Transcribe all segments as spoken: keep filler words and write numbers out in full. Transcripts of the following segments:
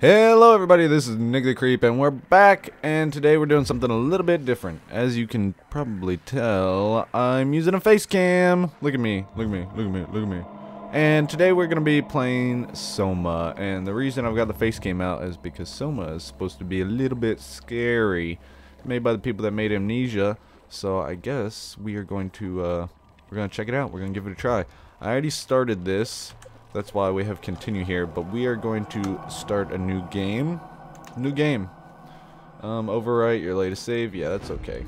Hello everybody, this is Nick the Creep and we're back, and today we're doing something a little bit different. As you can probably tell, I'm using a face cam. Look at me, look at me, look at me, look at me. And today we're going to be playing Soma, and the reason I've got the face cam out is because Soma is supposed to be a little bit scary. It's made by the people that made Amnesia, so I guess we are going to, uh, we're going to check it out. We're going to give it a try. I already started this. That's why we have continue here, but we are going to start a new game. New game. Um, overwrite your latest save. Yeah, that's okay.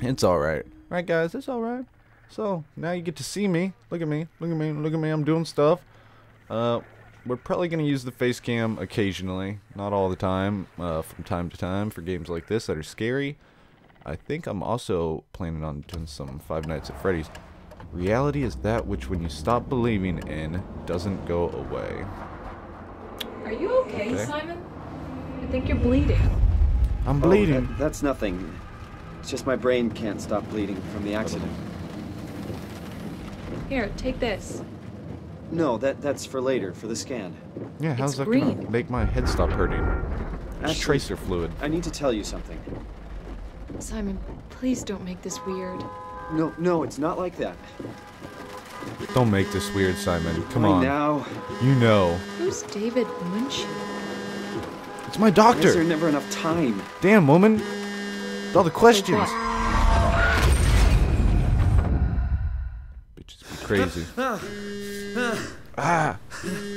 It's alright. Alright guys, it's alright. So, now you get to see me. Look at me. Look at me. Look at me. I'm doing stuff. Uh, we're probably going to use the face cam occasionally. Not all the time. Uh, from time to time for games like this that are scary. I think I'm also planning on doing some Five Nights at Freddy's. Reality is that which, when you stop believing in, doesn't go away. Are you okay, okay. Simon? I think you're bleeding. I'm bleeding. Oh, that, that's nothing. It's just my brain can't stop bleeding from the accident. Here, take this. No, that that's for later, for the scan. Yeah, how's that gonna make my head stop hurting? It's tracer fluid. I need to tell you something. Simon, please don't make this weird. No, no, it's not like that. Don't make this weird, Simon. Come on. Now. You know. Who's David Munchy? It's my doctor. Is there never enough time? Damn, woman. With all the questions. Bitches be crazy. Ah!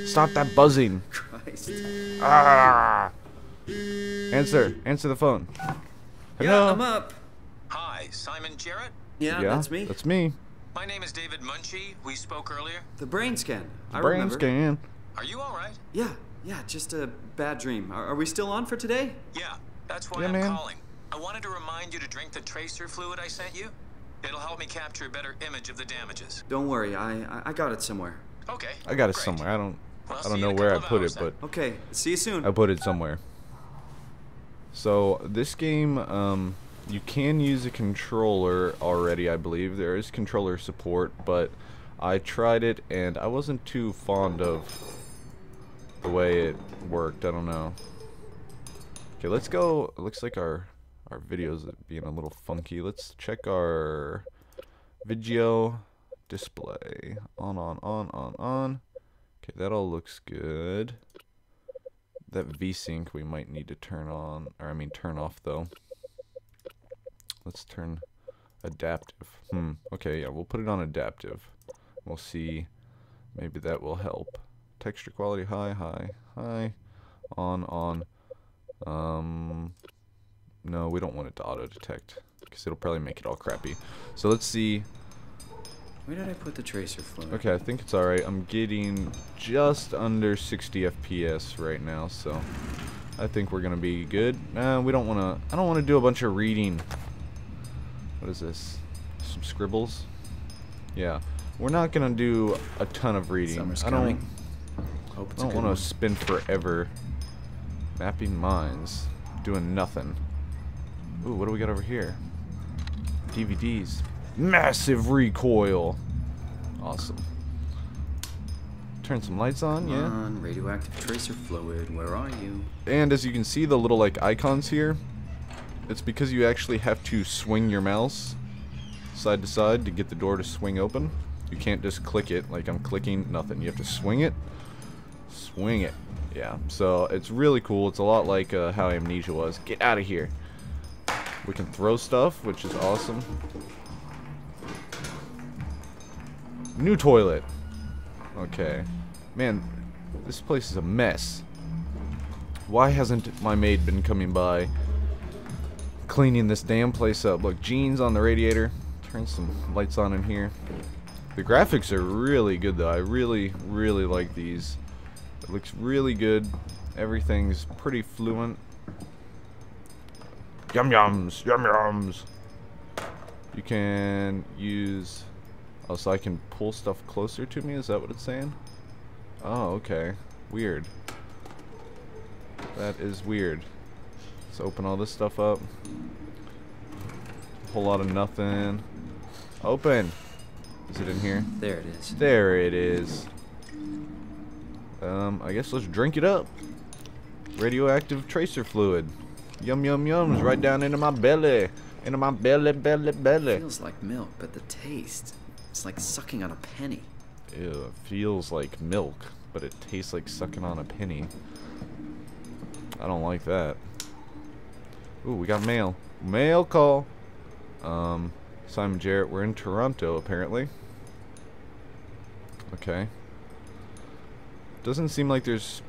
Stop that buzzing. Christ. Ah! Answer. Answer the phone. Hello? Yeah, I'm up. Hi, Simon Jarrett. Yeah, yeah, that's me. That's me. My name is David Munchy. We spoke earlier. The brain scan. The I brain remember. scan. Are you all right? Yeah, yeah, just a bad dream. Are, are we still on for today? Yeah, that's why yeah, I'm man. calling. I wanted to remind you to drink the tracer fluid I sent you. It'll help me capture a better image of the damages. Don't worry, I I, I got it somewhere. Okay. I got it Great. somewhere. I don't well, I don't know where I put it, then. but okay. See you soon. I put it somewhere. So this game, um. you can use a controller already, I believe. There is controller support, but I tried it and I wasn't too fond of the way it worked. I don't know. Okay, let's go. It looks like our, our video's being a little funky. Let's check our video display. On, on, on, on, on. Okay, that all looks good. That V-Sync we might need to turn on, or I mean turn off though. Let's turn adaptive. Hmm. Okay, yeah, we'll put it on adaptive. We'll see. Maybe that will help. Texture quality high, high, high. On, on. Um. No, we don't want it to auto detect because it'll probably make it all crappy. So let's see. Where did I put the tracer fluid? Okay, I think it's all right. I'm getting just under sixty F P S right now, so I think we're gonna be good. Uh, we don't wanna. I don't wanna do a bunch of reading. What is this? Some scribbles? Yeah. We're not gonna do a ton of reading. Summer's I don't, Hope it's I don't wanna spend forever mapping mines, doing nothing. Ooh, what do we got over here? D V Ds. Massive recoil. Awesome. Turn some lights on, yeah. On, radioactive tracer fluid, where are you? And as you can see the little like icons here. It's because you actually have to swing your mouse side to side to get the door to swing open. You can't just click it like I'm clicking nothing. You have to swing it. Swing it. Yeah. So it's really cool. It's a lot like uh, how Amnesia was. Get out of here. We can throw stuff, which is awesome. New toilet. Okay. Man, this place is a mess. Why hasn't my maid been coming by? Cleaning this damn place up. Look, jeans on the radiator. Turn some lights on in here. The graphics are really good though. I really, really like these. It looks really good. Everything's pretty fluent. Yum yums, yum yums. You can use. Oh, so I can pull stuff closer to me? Is that what it's saying? Oh, okay. Weird. That is weird. Let's open all this stuff up. Whole lot of nothing. Open. Is it in here? There it is. There it is. Um, I guess let's drink it up. Radioactive tracer fluid. Yum yum yums right down into my belly. Into my belly, belly, belly. It feels like milk, but the taste, it's like sucking on a penny. Ew, it feels like milk, but it tastes like sucking on a penny. I don't like that. Ooh, we got mail. Mail call. Um, Simon Jarrett, we're in Toronto, apparently. Okay. Doesn't seem like there's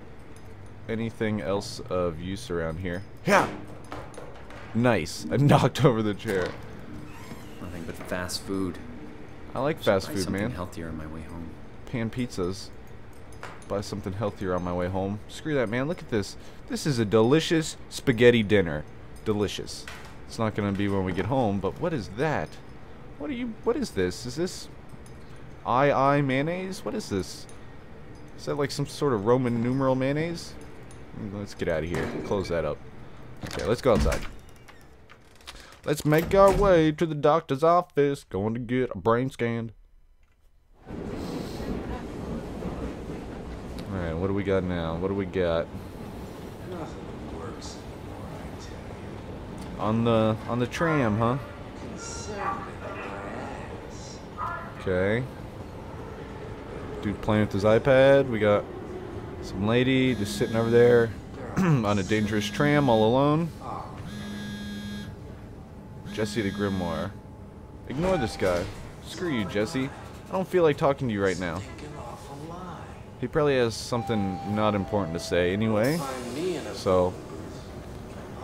anything else of use around here. Yeah! Nice. I knocked over the chair. Nothing but fast food. I like fast food, man. Should buy something healthier on my way home. Pan pizzas. Buy something healthier on my way home. Screw that, man. Look at this. This is a delicious spaghetti dinner. Delicious. It's not going to be when we get home, but what is that? What are you... What is this? Is this... I, I mayonnaise? What is this? Is that like some sort of Roman numeral mayonnaise? Let's get out of here. Close that up. Okay, let's go outside. Let's make our way to the doctor's office. Going to get a brain scanned. Alright, what do we got now? What do we got? Nothing works anymore, I tell you. On the on the tram, huh? Okay. Dude playing with his iPad. We got some lady just sitting over there on a dangerous tram all alone. Jesse the Grimoire. Ignore this guy. Screw you, Jesse. I don't feel like talking to you right now. He probably has something not important to say anyway. So,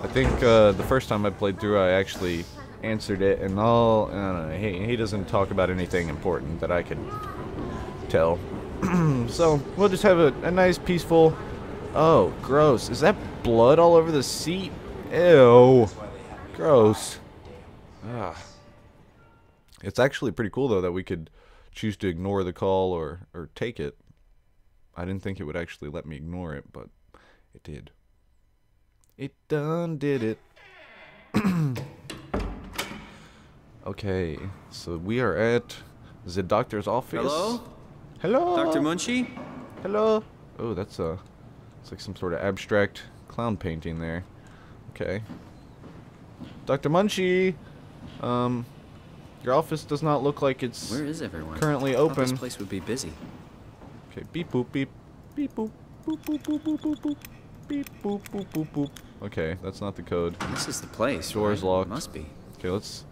I think uh, the first time I played through, I actually answered it, and all. I don't know, he, he doesn't talk about anything important that I could tell. So, we'll just have a, a nice, peaceful. Oh, gross. Is that blood all over the seat? Ew. Gross. Ah. It's actually pretty cool though that we could choose to ignore the call or or take it. I didn't think it would actually let me ignore it, but it did. It done did it. Okay, so we are at the doctor's office. Hello? Hello? Doctor Munchy? Hello? Oh, that's a, it's like some sort of abstract clown painting there. Okay. Doctor Munchy! Um, your office does not look like it's Where is everyone? currently open. I thought this place would be busy. Okay, beep boop beep, beep boop, boop boop boop boop boop boop, beep boop boop boop boop. Okay, that's not the code. This is the place. The door's right? locked. It must be. Okay, let's.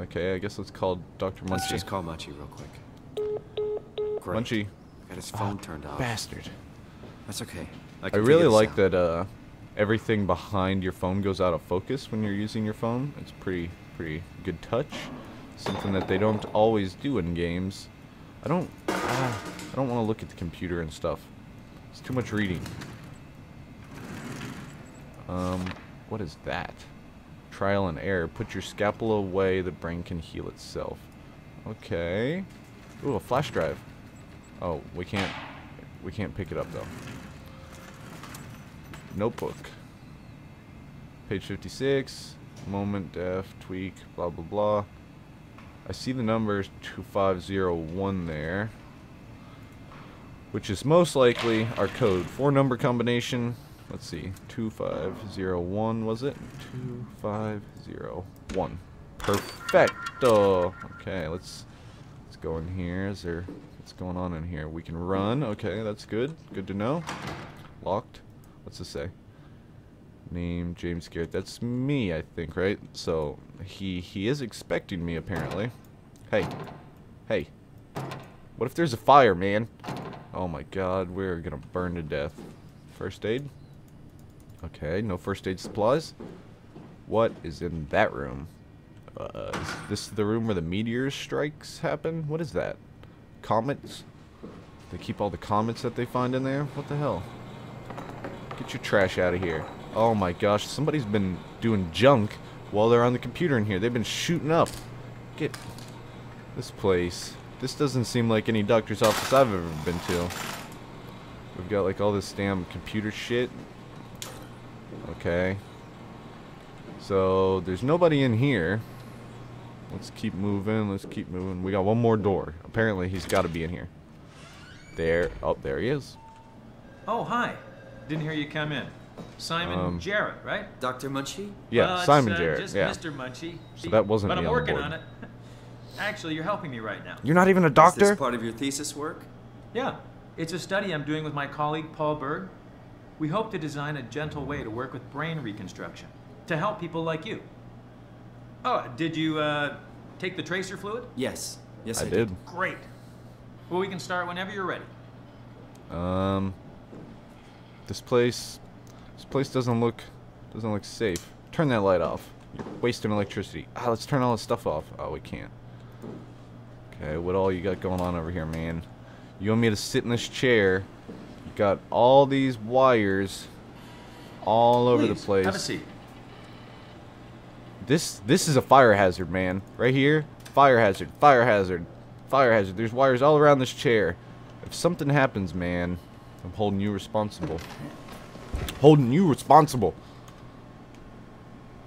Okay, I guess let's call Doctor Munchy. Let's just call Munchy real quick. Great. Munchy. Got his phone oh, turned off. Bastard. That's okay. I, I really like out. that. Uh, everything behind your phone goes out of focus when you're using your phone. It's pretty, pretty good touch. Something that they don't always do in games. I don't, ah, I don't want to look at the computer and stuff. It's too much reading. Um, what is that? Trial and error. Put your scapula away. The brain can heal itself. Okay. Ooh, a flash drive. Oh, we can't, we can't pick it up though. Notebook. Page fifty-six. Moment, def, tweak, blah, blah, blah. I see the numbers two five zero one there, which is most likely our code. Four number combination. Let's see. two five zero one, was it? two five zero one. Perfecto. Okay, let's let's go in here. Is there what's going on in here? We can run. Okay, that's good. Good to know. Locked. What's this say? Name James Garrett. That's me, I think, right? So he he is expecting me apparently. Hey, hey. What if there's a fire, man? Oh my God, we're gonna burn to death. First aid. Okay, no first aid supplies. What is in that room? Uh, is this the room where the meteor strikes happen? What is that? Comets? They keep all the comets that they find in there? What the hell? Get your trash out of here. Oh my gosh, somebody's been doing junk while they're on the computer in here. They've been shooting up. Get this place. This doesn't seem like any doctor's office I've ever been to. We've got like all this damn computer shit. Okay. So, there's nobody in here. Let's keep moving, let's keep moving. We got one more door. Apparently, he's got to be in here. There. Oh, there he is. Oh, hi. Didn't hear you come in. Simon um, Jarrett, right? Doctor Munchy? Yeah, uh, Simon uh, Jarrett. Just yeah. Mister Munchy. So that wasn't But I'm working on it. Actually, you're helping me right now. You're not even a doctor? Is this part of your thesis work? Yeah. It's a study I'm doing with my colleague, Paul Berg. We hope to design a gentle way to work with brain reconstruction to help people like you. Oh, did you uh, take the tracer fluid? Yes. Yes, I, I did. did. Great. Well, we can start whenever you're ready. Um, this place, this place doesn't look, doesn't look safe. Turn that light off. You're wasting electricity. Ah, let's turn all this stuff off. Oh, we can't. Okay, what all you got going on over here, man? You want me to sit in this chair? You got all these wires all over Please, the place. Have a seat. This this is a fire hazard, man. Right here, fire hazard, fire hazard, fire hazard. There's wires all around this chair. If something happens, man, I'm holding you responsible. Holding you responsible.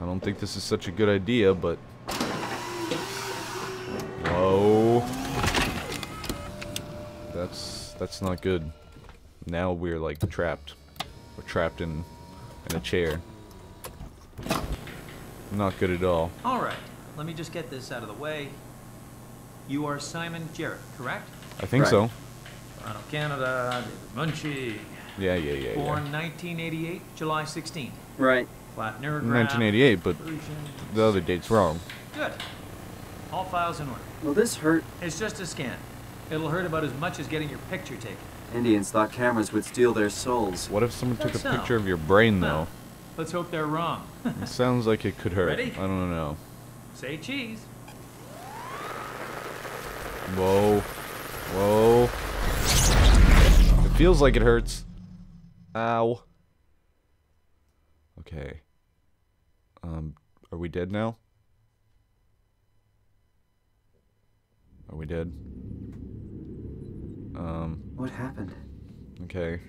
I don't think this is such a good idea, but whoa. That's that's not good. Now we're like trapped. We're trapped in in a chair. Not good at all. All right. Let me just get this out of the way. You are Simon Jarrett, correct? I think right. so. Toronto, Canada, David Munchy. Yeah, yeah, yeah. Born yeah. nineteen eighty-eight, July sixteenth. Right. Flat neurogram. nineteen eighty-eight, but the other date's wrong. Good. All files in order. Well, this hurt. It's just a scan. It'll hurt about as much as getting your picture taken. Indians thought cameras would steal their souls. What if someone took a picture of your brain, though? Let's hope they're wrong. It sounds like it could hurt. Ready? I don't know. Say cheese. Whoa. Whoa. It feels like it hurts. Ow. Okay. Um, are we dead now? Are we dead? Um, what happened? Okay.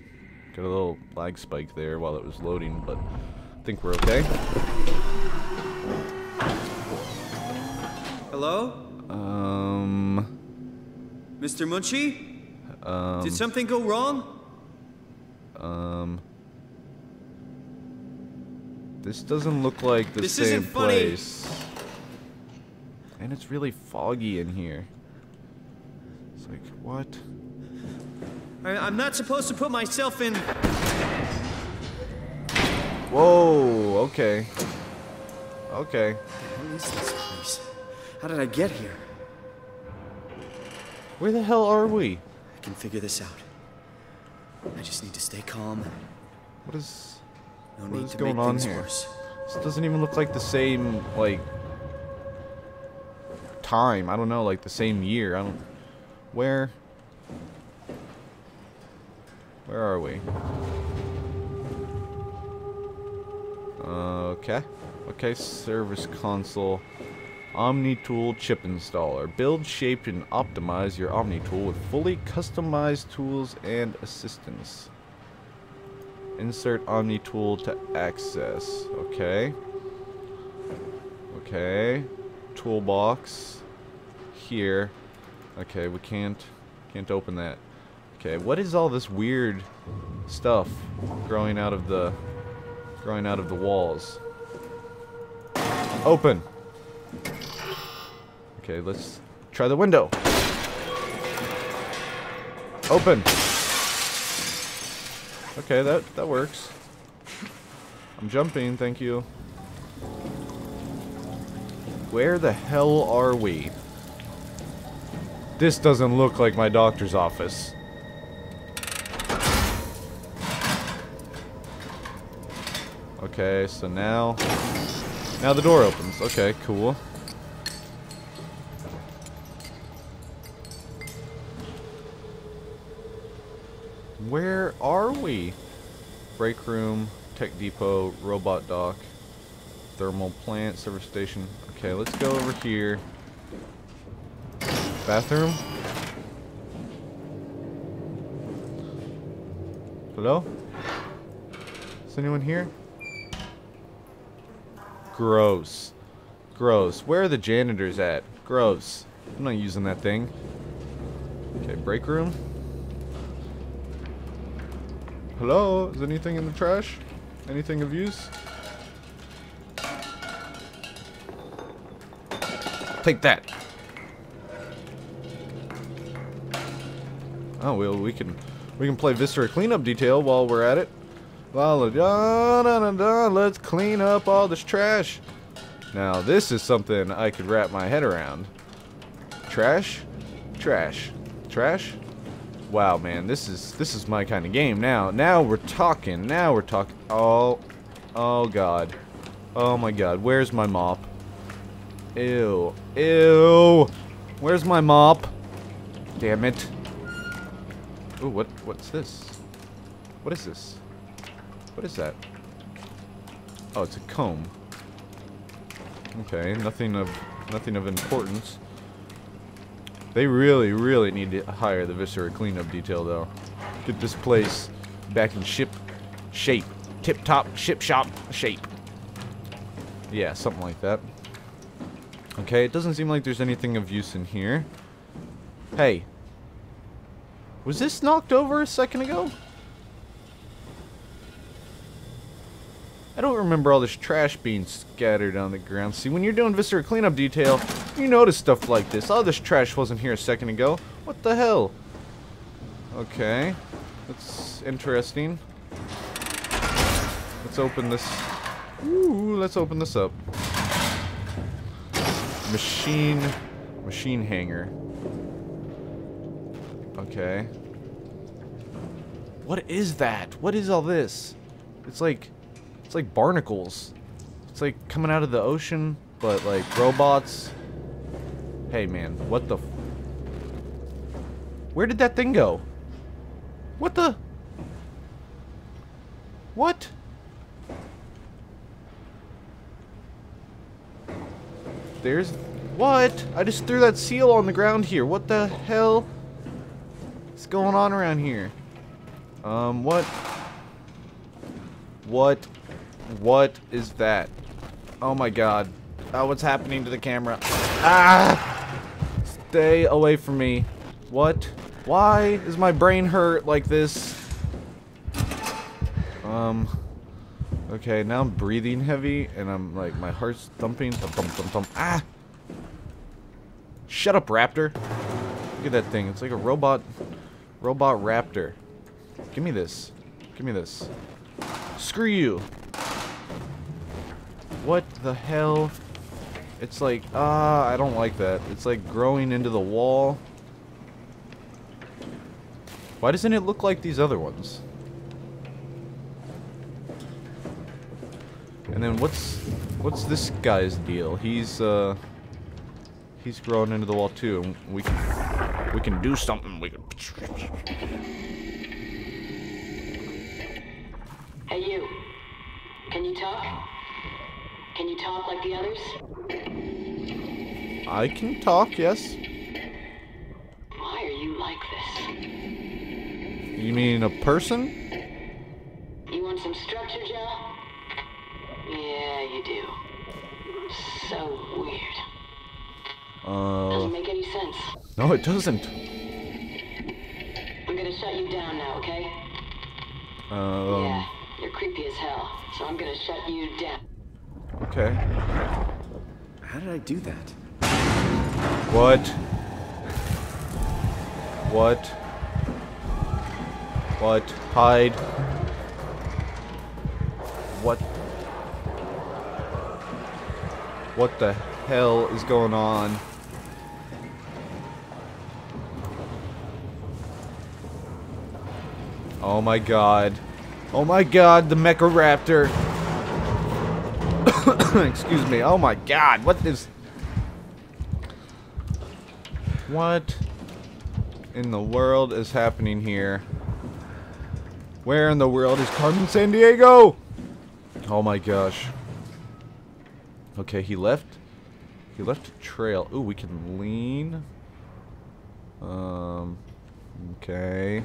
Got a little lag spike there while it was loading, but I think we're okay. Hello? Um... Mister Munchy? Um... Did something go wrong? Um... This doesn't look like the this same isn't funny. place. And it's really foggy in here. It's like, what? I'm not supposed to put myself in. Whoa, okay. Okay. What is this place? How did I get here? Where the hell are we? I can figure this out. I just need to stay calm. What is, no what need is to going make on here? Worse. This doesn't even look like the same, like, time. I don't know, like the same year. I don't. Where? Where are we? Uh, okay. Okay, service console. Omnitool chip installer. Build, shape, and optimize your Omnitool with fully customized tools and assistance. Insert Omnitool to access. Okay. Okay. Toolbox. Here. Okay, we can't can't open that. Okay, what is all this weird stuff growing out of the growing out of the walls? Open. Okay, let's try the window. Open. Okay, that that works. I'm jumping, thank you. Where the hell are we? This doesn't look like my doctor's office. Okay, so now, now the door opens. Okay, cool. Where are we? Break room, tech depot, robot dock, thermal plant, service station. Okay, let's go over here. Bathroom. Hello? Is anyone here? Gross. Gross. Where are the janitors at? Gross. I'm not using that thing. Okay, break room. Hello? Is anything in the trash? Anything of use? Take that. Oh well, we can we can play Viscera Cleanup Detail while we're at it. La, da, da, da, da. Let's clean up all this trash. Now this is something I could wrap my head around. Trash, trash, trash. Wow, man, this is this is my kind of game. Now, now we're talking. Now we're talking. Oh, oh God, oh my God. Where's my mop? Ew, ew. Where's my mop? Damn it. Ooh, what? What's this? What is this? What is that? Oh, it's a comb. Okay, nothing of nothing of importance. They really, really need to hire the Viscera Cleanup Detail, though. Get this place back in ship shape. Tip-top ship shop shape. Yeah, something like that. Okay, it doesn't seem like there's anything of use in here. Hey. Was this knocked over a second ago? I don't remember all this trash being scattered on the ground. See, when you're doing Viscera Cleanup Detail, you notice stuff like this. All this trash wasn't here a second ago. What the hell? Okay. That's interesting. Let's open this. Ooh, let's open this up. Machine... Machine hanger. Okay. What is that? What is all this? It's like... It's like barnacles. It's like coming out of the ocean, but like robots. Hey man, what the f where did that thing go? What the? What? There's what? I just threw that seal on the ground here. What the hell is going on around here? Um, what? What? What is that? Oh my God. Oh, what's happening to the camera? Ah! Stay away from me. What? Why is my brain hurt like this? Um. Okay, now I'm breathing heavy and I'm like, my heart's thumping. Thump, thump, thump, thump. Ah! Shut up, Raptor. Look at that thing. It's like a robot. Robot Raptor. Give me this. Give me this. Screw you. What the hell? It's like, ah, uh, I don't like that. It's like growing into the wall. Why doesn't it look like these other ones? And then what's what's this guy's deal? He's uh he's growing into the wall too. And we can we can do something. We can. Hey you. Can you talk? Can you talk like the others? I can talk, yes. Why are you like this? You mean a person? You want some structure, Joe? Yeah, you do. So weird. Uh... Doesn't make any sense. No, it doesn't. I'm gonna shut you down now, okay? Um... Yeah, you're creepy as hell, so I'm gonna shut you down. Okay. How did I do that? What? What? What? Hide. What? What the hell is going on? Oh my God. Oh my God, the Mechoraptor. Excuse me. Oh my God. What is... What in the world is happening here? Where in the world is Carmen San Diego? Oh my gosh. Okay, he left. He left a trail. Ooh, we can lean. Um. Okay.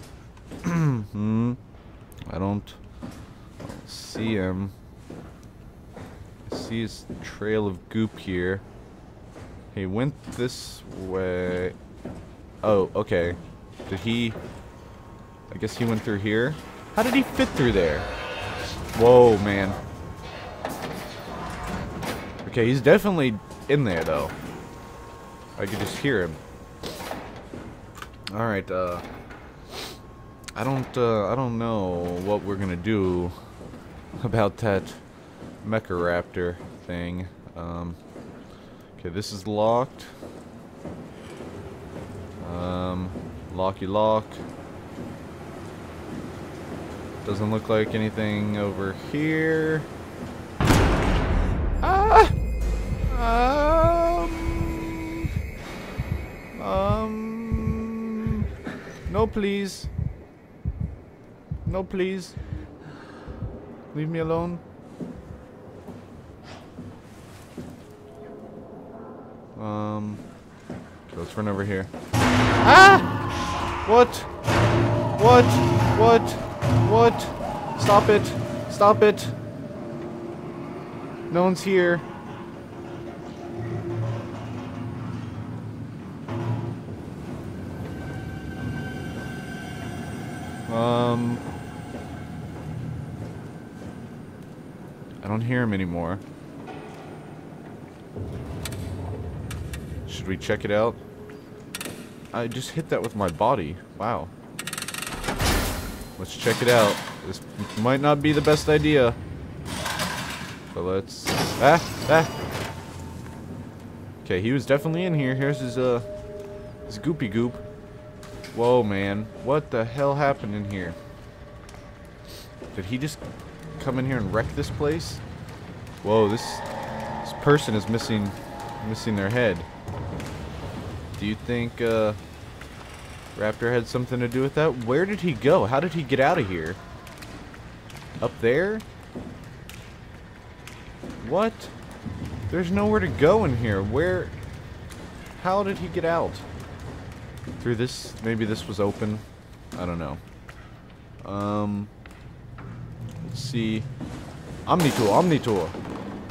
Hmm. I don't see him. See his trail of goop here. He went this way. Oh, okay. Did he... I guess he went through here. How did he fit through there? Whoa, man. Okay, he's definitely in there, though. I could just hear him. Alright, uh... I don't, uh, I don't know what we're gonna do about that Mechoraptor thing. Um, okay, this is locked. Um, locky lock. Doesn't look like anything over here. Ah! Um... Um... No, please. No, please. Leave me alone. Um... Okay, let's run over here. Ah! What? What? What? What? Stop it. Stop it. No one's here. Um... I don't hear him anymore. Should we check it out? I just hit that with my body. Wow. Let's check it out. This might not be the best idea. But let's... Ah! Ah! Okay, he was definitely in here. Here's his, uh... his goopy goop. Whoa, man. What the hell happened in here? Did he just... come in here and wreck this place? Whoa, this this person is missing missing their head. Do you think uh, Raptor had something to do with that? Where did he go? How did he get out of here? Up there? What? There's nowhere to go in here. Where? How did he get out? Through this? Maybe this was open? I don't know. Um... Let's see. Omnitool, Omnitool.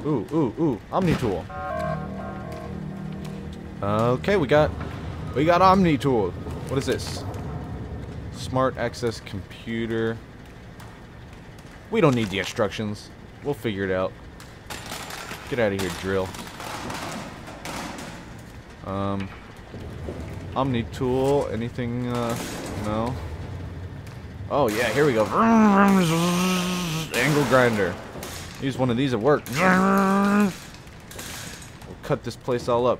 Ooh, ooh, ooh, Omnitool. Okay, we got we got Omnitool. What is this? Smart access computer. We don't need the instructions. We'll figure it out. Get out of here, drill. Um Omnitool, anything uh no. Oh yeah, here we go. Angle grinder. Use one of these at work. We'll cut this place all up.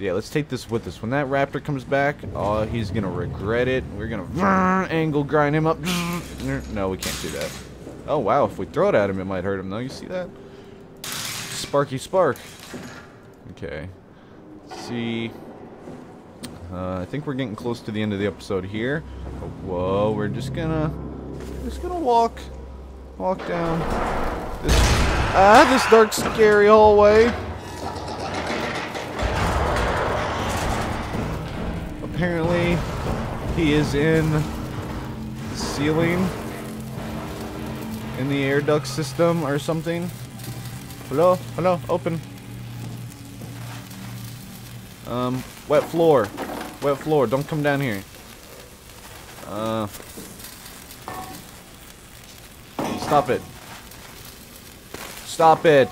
Yeah, let's take this with us. When that raptor comes back, oh, he's gonna regret it. We're gonna angle grind him up. No, we can't do that. Oh wow, if we throw it at him, it might hurt him though. You see that? Sparky spark. Okay. Let's see. Uh, I think we're getting close to the end of the episode here. Oh, whoa, we're just gonna, just gonna walk, walk down this, ah, this dark, scary hallway. Apparently, he is in the ceiling, in the air duct system or something. Hello, hello, open. Um, wet floor. Wet floor, don't come down here. Uh, stop it. Stop it.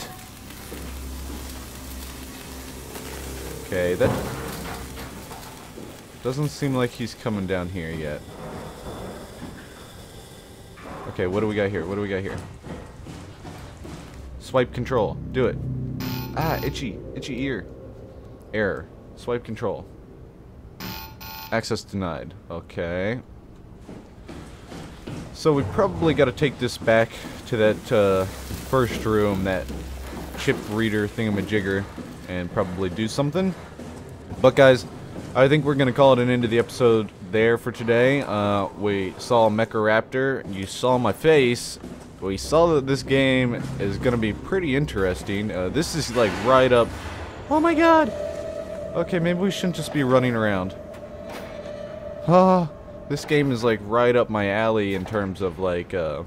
Okay, that doesn't seem like he's coming down here yet. Okay, what do we got here? What do we got here? Swipe control. Do it. Ah, itchy. Itchy ear. Error. Swipe control. Access denied. Okay. So we probably got to take this back to that uh, first room, that chip reader thingamajigger, and probably do something. But guys, I think we're going to call it an end to the episode there for today. Uh, we saw Mechoraptor. You saw my face. We saw that this game is going to be pretty interesting. Uh, this is like right up... Oh my god! Okay, maybe we shouldn't just be running around. Ah, this game is like right up my alley in terms of like uh,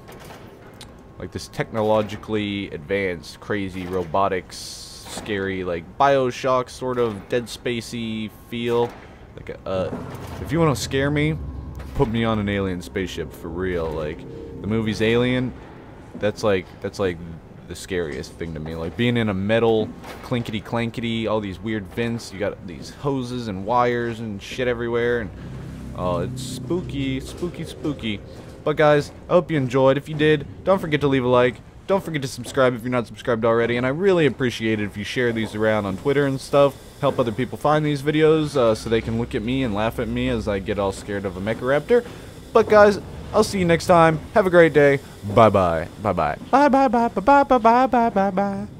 like this technologically advanced, crazy robotics, scary like Bioshock sort of Dead Spacey feel. Like, uh, if you want to scare me, put me on an alien spaceship for real. Like, the movie's Alien, that's like that's like the scariest thing to me. Like being in a metal clinkety clankety, all these weird vents. You got these hoses and wires and shit everywhere, and oh, it's spooky, spooky, spooky. But guys, I hope you enjoyed. If you did, don't forget to leave a like. Don't forget to subscribe if you're not subscribed already, and I really appreciate it if you share these around on Twitter and stuff. Help other people find these videos uh, so they can look at me and laugh at me as I get all scared of a Mechoraptor. But guys, I'll see you next time. Have a great day. Bye-bye. Bye-bye. Bye-bye-bye-bye-bye-bye-bye-bye.